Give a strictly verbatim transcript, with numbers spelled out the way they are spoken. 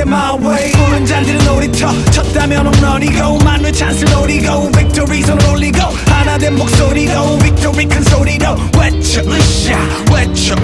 get my way. 푸른 잔디를 놀이터 쳤다면 홈런이고 만회 찬스를 노리고 victory 손을 올리고 하나 된 목소리로 victory 큰 소리로 외쳐 으쌰 외쳐 으쌰.